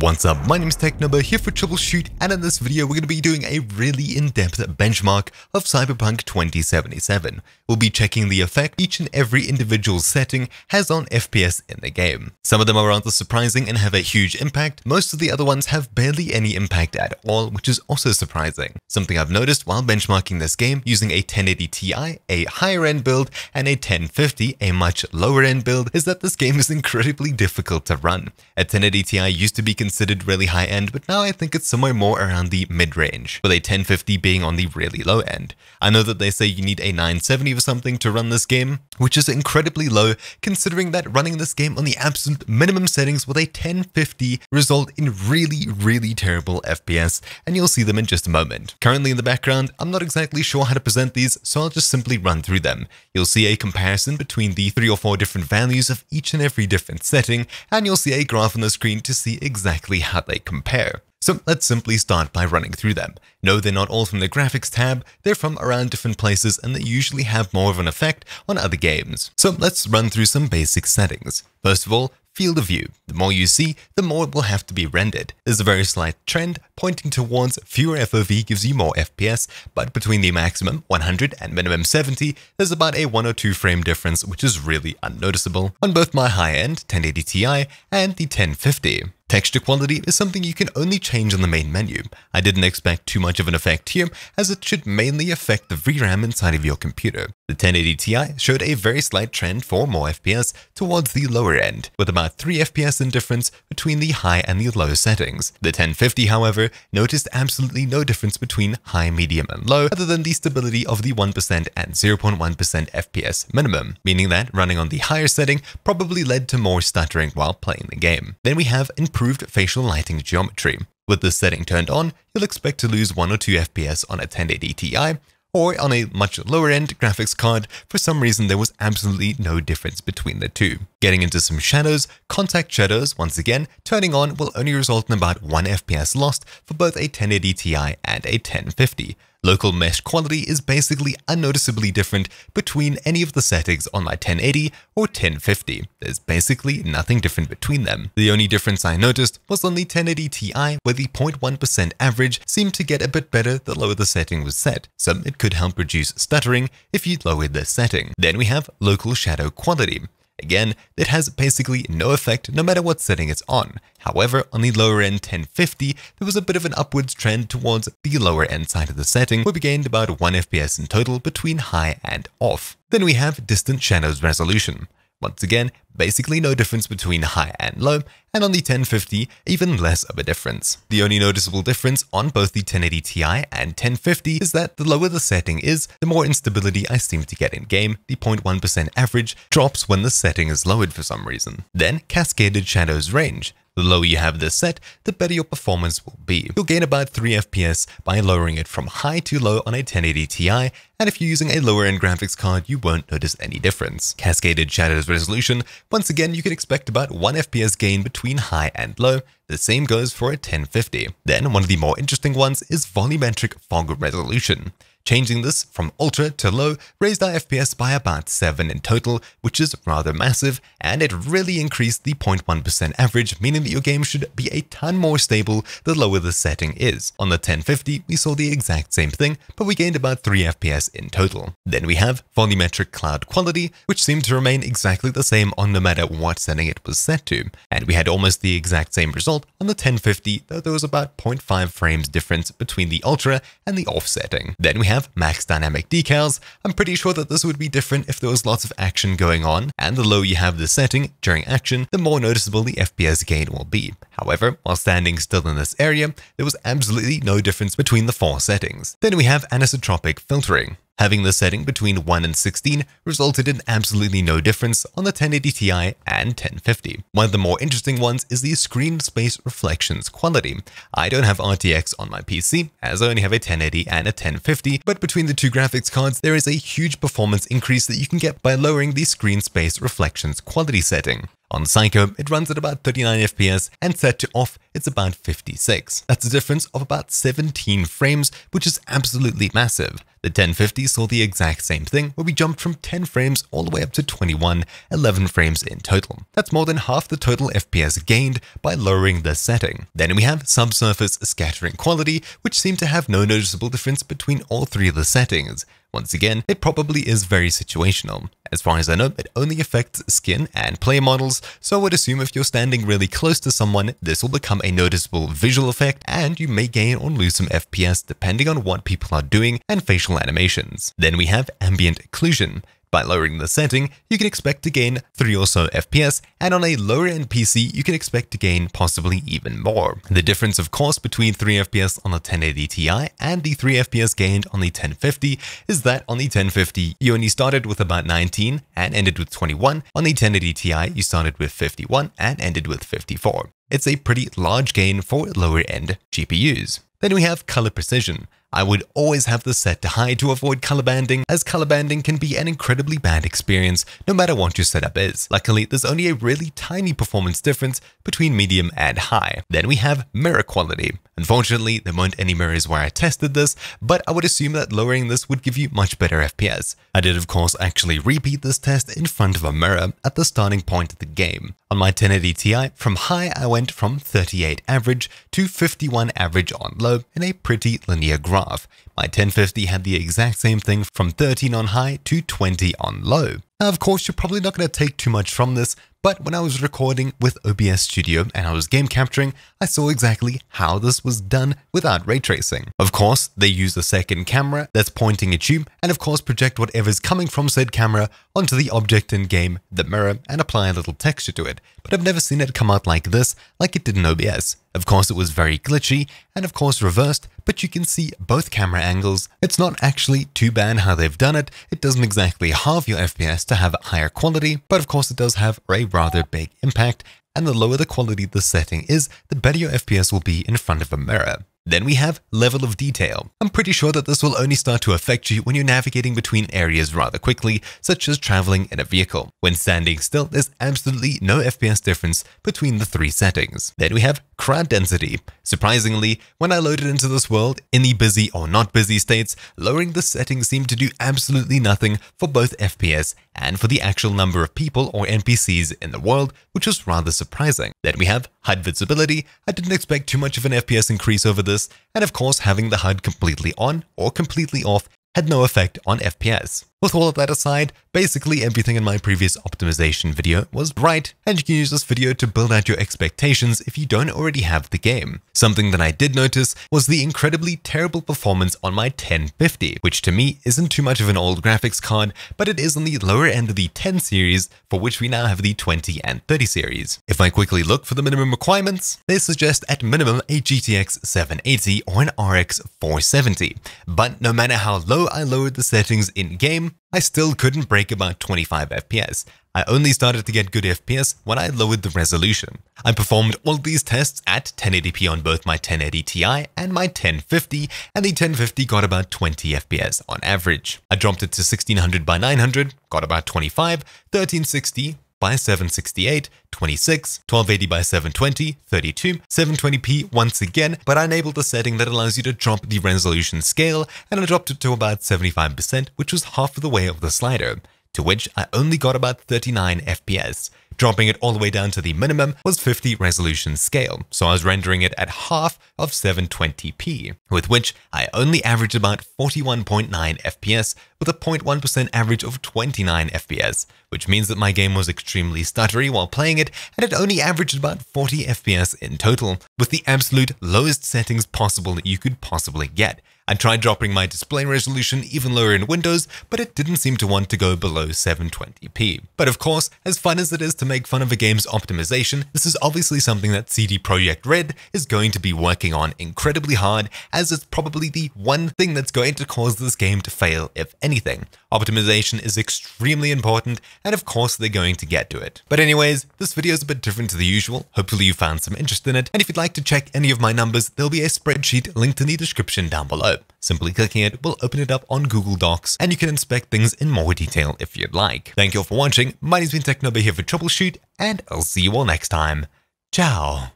What's up, my name is Tech Number here for TroubleChute, and in this video we're going to be doing a really in-depth benchmark of Cyberpunk 2077. We'll be checking the effect each and every individual setting has on FPS in the game. Some of them are rather surprising and have a huge impact, most of the other ones have barely any impact at all, which is also surprising. Something I've noticed while benchmarking this game using a 1080 Ti, a higher end build, and a 1050, a much lower end build, is that this game is incredibly difficult to run. A 1080 Ti used to be considered really high end, but now I think it's somewhere more around the mid-range, with a 1050 being on the really low end. I know that they say you need a 970 or something to run this game, which is incredibly low considering that running this game on the absolute minimum settings with a 1050 result in really terrible FPS, and you'll see them in just a moment. Currently in the background, I'm not exactly sure how to present these, so I'll just simply run through them. You'll see a comparison between the 3 or 4 different values of each and every different setting, and you'll see a graph on the screen to see exactly how they compare. So let's simply start by running through them. No, they're not all from the graphics tab, they're from around different places, and they usually have more of an effect on other games. So let's run through some basic settings. First of all, field of view. The more you see, the more it will have to be rendered. There's a very slight trend pointing towards fewer FOV gives you more FPS, but between the maximum 100 and minimum 70, there's about a 1 or 2 frame difference, which is really unnoticeable on both my high-end 1080 Ti and the 1050. Texture quality is something you can only change on the main menu. I didn't expect too much of an effect here, as it should mainly affect the VRAM inside of your computer. The 1080 Ti showed a very slight trend for more FPS towards the lower end, with about 3 FPS in difference between the high and the low settings. The 1050, however, noticed absolutely no difference between high, medium, and low, other than the stability of the 1% and 0.1% FPS minimum, meaning that running on the higher setting probably led to more stuttering while playing the game. Then we have improved facial lighting geometry. With this setting turned on, you'll expect to lose 1 or 2 FPS on a 1080 Ti, or on a much lower end graphics card. For some reason there was absolutely no difference between the two. Getting into some shadows, contact shadows, once again, turning on will only result in about 1 FPS lost for both a 1080 Ti and a 1050. Local mesh quality is basically unnoticeably different between any of the settings on my 1080 or 1050. There's basically nothing different between them. The only difference I noticed was on the 1080 Ti, where the 0.1% average seemed to get a bit better the lower the setting was set, so it could help reduce stuttering if you lowered the setting. Then we have local shadow quality. Again, it has basically no effect no matter what setting it's on. However, on the lower end 1050, there was a bit of an upwards trend towards the lower end side of the setting, where we gained about 1 FPS in total between high and off. Then we have distant shadows resolution. Once again, basically no difference between high and low, and on the 1050, even less of a difference. The only noticeable difference on both the 1080 Ti and 1050 is that the lower the setting is, the more instability I seem to get in game. The 0.1% average drops when the setting is lowered for some reason. Then cascaded shadows range. The lower you have this set, the better your performance will be. You'll gain about 3 FPS by lowering it from high to low on a 1080 Ti, and if you're using a lower end graphics card, you won't notice any difference. Cascaded shadows resolution, once again, you can expect about 1 FPS gain between high and low. The same goes for a 1050. Then one of the more interesting ones is volumetric fog resolution. Changing this from ultra to low raised our FPS by about 7 in total, which is rather massive, and it really increased the 0.1% average, meaning that your game should be a ton more stable the lower the setting is. On the 1050, we saw the exact same thing, but we gained about 3 FPS in total. Then we have volumetric cloud quality, which seemed to remain exactly the same on no matter what setting it was set to, and we had almost the exact same result on the 1050, though there was about 0.5 frames difference between the ultra and the off setting. Then we have max dynamic decals. I'm pretty sure that this would be different if there was lots of action going on, and the lower you have the setting during action, the more noticeable the FPS gain will be. However, while standing still in this area, there was absolutely no difference between the 4 settings. Then we have anisotropic filtering. Having the setting between 1 and 16 resulted in absolutely no difference on the 1080 Ti and 1050. One of the more interesting ones is the screen space reflections quality. I don't have RTX on my PC, as I only have a 1080 and a 1050, but between the two graphics cards, there is a huge performance increase that you can get by lowering the screen space reflections quality setting. On Psycho, it runs at about 39 FPS, and set to off, it's about 56. That's a difference of about 17 frames, which is absolutely massive. The 1050 saw the exact same thing, where we jumped from 10 frames all the way up to 21, 11 frames in total. That's more than half the total FPS gained by lowering the setting. Then we have subsurface scattering quality, which seemed to have no noticeable difference between all three of the settings. Once again, it probably is very situational. As far as I know, it only affects skin and player models, so I would assume if you're standing really close to someone, this will become a noticeable visual effect, and you may gain or lose some FPS depending on what people are doing and facial animations. Then we have ambient occlusion. By lowering the setting, you can expect to gain 3 or so FPS, and on a lower end PC, you can expect to gain possibly even more. The difference, of course, between 3 FPS on the 1080 Ti and the 3 FPS gained on the 1050 is that on the 1050, you only started with about 19 and ended with 21. On the 1080 Ti, you started with 51 and ended with 54. It's a pretty large gain for lower end GPUs. Then we have color precision. I would always have this set to high to avoid color banding, as color banding can be an incredibly bad experience no matter what your setup is. Luckily, there's only a really tiny performance difference between medium and high. Then we have mirror quality. Unfortunately, there weren't any mirrors where I tested this, but I would assume that lowering this would give you much better FPS. I did, of course, actually repeat this test in front of a mirror at the starting point of the game. On my 1080 Ti, from high, I went from 38 average to 51 average on low in a pretty linear graph. My 1050 had the exact same thing from 13 on high to 20 on low. Now, of course, you're probably not going to take too much from this, but when I was recording with OBS Studio and I was game capturing, I saw exactly how this was done without ray tracing. Of course, they use a second camera that's pointing at you, and of course project whatever's coming from said camera onto the object in game, the mirror, and apply a little texture to it. But I've never seen it come out like this, like it did in OBS. Of course, it was very glitchy and of course reversed, but you can see both camera angles. It's not actually too bad how they've done it. It doesn't exactly halve your FPS to have higher quality, but of course it does have a rather big impact, and the lower the quality the setting is, the better your FPS will be in front of a mirror. Then we have level of detail. I'm pretty sure that this will only start to affect you when you're navigating between areas rather quickly, such as traveling in a vehicle. When standing still, there's absolutely no FPS difference between the three settings. Then we have crowd density. Surprisingly, when I loaded into this world in the busy or not busy states, lowering the setting seemed to do absolutely nothing for both FPS and for the actual number of people or NPCs in the world, which was rather surprising. Then we have HUD visibility. I didn't expect too much of an FPS increase over this, and of course having the HUD completely on or completely off had no effect on FPS. With all of that aside, basically everything in my previous optimization video was right, and you can use this video to build out your expectations if you don't already have the game. Something that I did notice was the incredibly terrible performance on my 1050, which to me isn't too much of an old graphics card, but it is on the lower end of the 10 series, for which we now have the 20 and 30 series. If I quickly look for the minimum requirements, they suggest at minimum a GTX 780 or an RX 470, but no matter how low I lowered the settings in game, I still couldn't break about 25 FPS. I only started to get good FPS when I lowered the resolution. I performed all these tests at 1080p on both my 1080 Ti and my 1050, and the 1050 got about 20 FPS on average. I dropped it to 1600 by 900, got about 25, 1360 by 768, 26, 1280 by 720, 32, 720p once again, but I enabled a setting that allows you to drop the resolution scale, and I dropped it to about 75%, which was half of the way of the slider, to which I only got about 39 FPS. Dropping it all the way down to the minimum was 50 resolution scale, so I was rendering it at half of 720p, with which I only averaged about 41.9 FPS with a 0.1% average of 29 FPS, which means that my game was extremely stuttery while playing it, and it only averaged about 40 FPS in total, with the absolute lowest settings possible that you could possibly get. I tried dropping my display resolution even lower in Windows, but it didn't seem to want to go below 720p. But of course, as fun as it is to make fun of a game's optimization, this is obviously something that CD Projekt Red is going to be working on incredibly hard, as it's probably the one thing that's going to cause this game to fail, if anything. Optimization is extremely important, and of course they're going to get to it. But anyways, this video is a bit different to the usual. Hopefully you found some interest in it, and if you'd like to check any of my numbers, there'll be a spreadsheet linked in the description down below. Simply clicking it will open it up on Google Docs, and you can inspect things in more detail if you'd like. Thank you all for watching. My name's been Tech Number here for TroubleChute, and I'll see you all next time. Ciao.